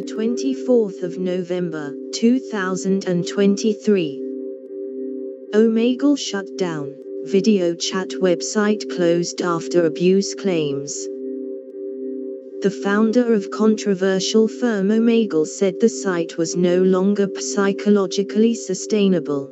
the 24th of November, 2023. Omegle shut down, video chat website closed after abuse claims. The founder of controversial firm Omegle said the site was no longer psychologically sustainable.